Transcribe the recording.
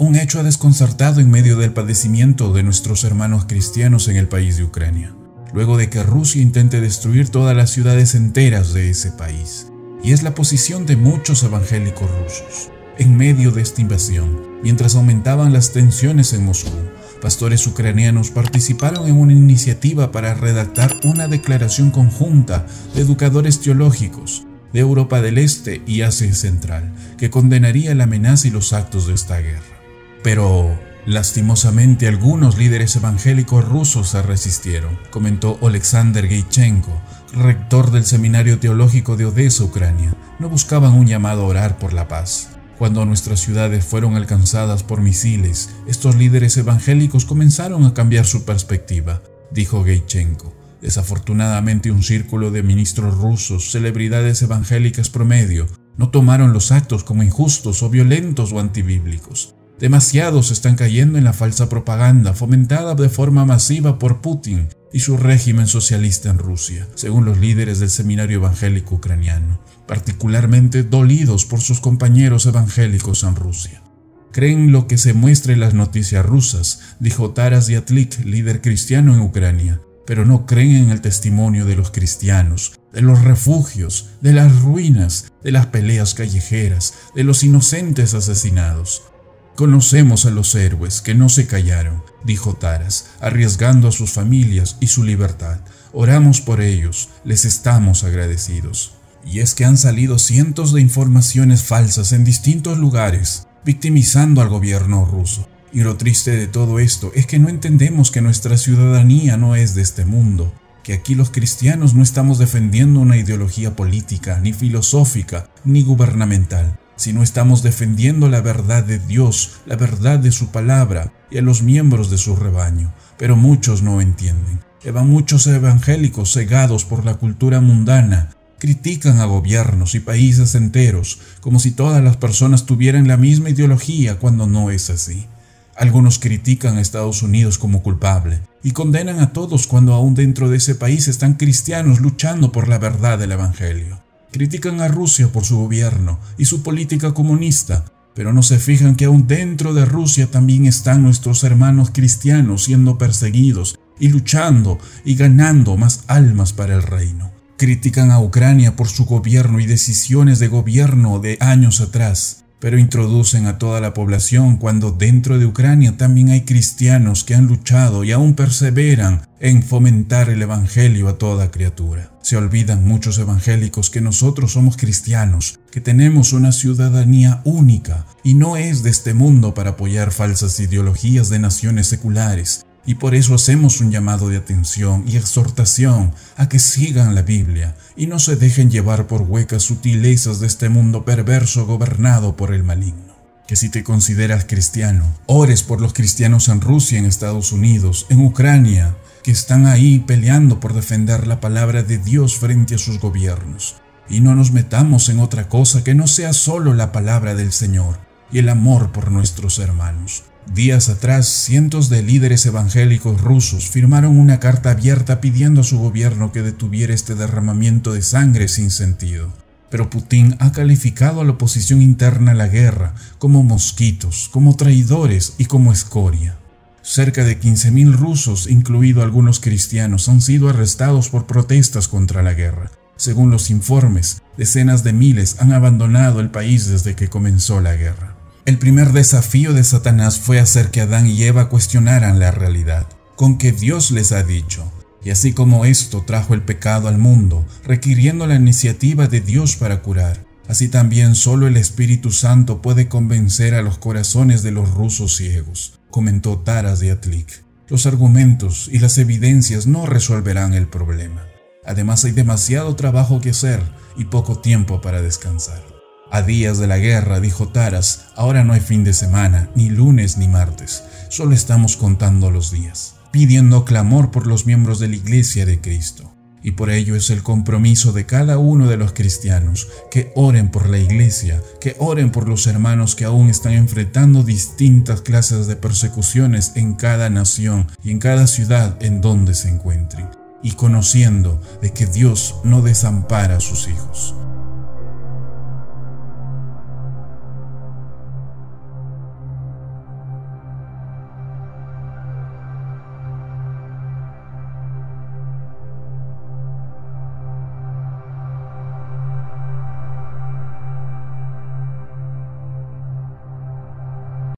Un hecho ha desconcertado en medio del padecimiento de nuestros hermanos cristianos en el país de Ucrania, luego de que Rusia intente destruir todas las ciudades enteras de ese país, y es la posición de muchos evangélicos rusos. En medio de esta invasión, mientras aumentaban las tensiones en Moscú, pastores ucranianos participaron en una iniciativa para redactar una declaración conjunta de educadores teológicos de Europa del Este y Asia Central, que condenaría la amenaza y los actos de esta guerra. Pero, lastimosamente, algunos líderes evangélicos rusos se resistieron, comentó Alexander Geichenko, rector del Seminario Teológico de Odessa, Ucrania. No buscaban un llamado a orar por la paz. Cuando nuestras ciudades fueron alcanzadas por misiles, estos líderes evangélicos comenzaron a cambiar su perspectiva, dijo Geichenko. Desafortunadamente, un círculo de ministros rusos, celebridades evangélicas promedio, no tomaron los actos como injustos o violentos o antibíblicos. Demasiados están cayendo en la falsa propaganda fomentada de forma masiva por Putin y su régimen socialista en Rusia, según los líderes del seminario evangélico ucraniano, particularmente dolidos por sus compañeros evangélicos en Rusia. Creen lo que se muestra en las noticias rusas, dijo Taras Diatlik, líder cristiano en Ucrania, pero no creen en el testimonio de los cristianos, de los refugios, de las ruinas, de las peleas callejeras, de los inocentes asesinados. Conocemos a los héroes que no se callaron, dijo Taras, arriesgando a sus familias y su libertad. Oramos por ellos, les estamos agradecidos. Y es que han salido cientos de informaciones falsas en distintos lugares, victimizando al gobierno ruso. Y lo triste de todo esto es que no entendemos que nuestra ciudadanía no es de este mundo, que aquí los cristianos no estamos defendiendo una ideología política, ni filosófica, ni gubernamental, sino estamos defendiendo la verdad de Dios, la verdad de su palabra y a los miembros de su rebaño. Pero muchos no entienden. Muchos evangélicos cegados por la cultura mundana critican a gobiernos y países enteros como si todas las personas tuvieran la misma ideología cuando no es así. Algunos critican a Estados Unidos como culpable y condenan a todos cuando aún dentro de ese país están cristianos luchando por la verdad del evangelio. Critican a Rusia por su gobierno y su política comunista, pero no se fijan que aún dentro de Rusia también están nuestros hermanos cristianos siendo perseguidos y luchando y ganando más almas para el reino. Critican a Ucrania por su gobierno y decisiones de gobierno de años atrás, pero introducen a toda la población cuando dentro de Ucrania también hay cristianos que han luchado y aún perseveran en fomentar el evangelio a toda criatura. Se olvidan muchos evangélicos que nosotros somos cristianos, que tenemos una ciudadanía única y no es de este mundo para apoyar falsas ideologías de naciones seculares, y por eso hacemos un llamado de atención y exhortación a que sigan la Biblia y no se dejen llevar por huecas sutilezas de este mundo perverso gobernado por el maligno. Que si te consideras cristiano, ores por los cristianos en Rusia, en Estados Unidos, en Ucrania, que están ahí peleando por defender la palabra de Dios frente a sus gobiernos. Y no nos metamos en otra cosa que no sea solo la palabra del Señor y el amor por nuestros hermanos. Días atrás, cientos de líderes evangélicos rusos firmaron una carta abierta pidiendo a su gobierno que detuviera este derramamiento de sangre sin sentido. Pero Putin ha calificado a la oposición interna a la guerra como mosquitos, como traidores y como escoria. Cerca de 15.000 rusos, incluido algunos cristianos, han sido arrestados por protestas contra la guerra. Según los informes, decenas de miles han abandonado el país desde que comenzó la guerra. El primer desafío de Satanás fue hacer que Adán y Eva cuestionaran la realidad, con que Dios les ha dicho. Y así como esto trajo el pecado al mundo, requiriendo la iniciativa de Dios para curar, así también solo el Espíritu Santo puede convencer a los corazones de los rusos ciegos, comentó Taras Diatlik. Los argumentos y las evidencias no resolverán el problema. Además, hay demasiado trabajo que hacer y poco tiempo para descansar. A días de la guerra, dijo Taras, ahora no hay fin de semana, ni lunes ni martes, solo estamos contando los días, pidiendo clamor por los miembros de la Iglesia de Cristo. Y por ello es el compromiso de cada uno de los cristianos que oren por la Iglesia, que oren por los hermanos que aún están enfrentando distintas clases de persecuciones en cada nación y en cada ciudad en donde se encuentren, y conociendo de que Dios no desampara a sus hijos.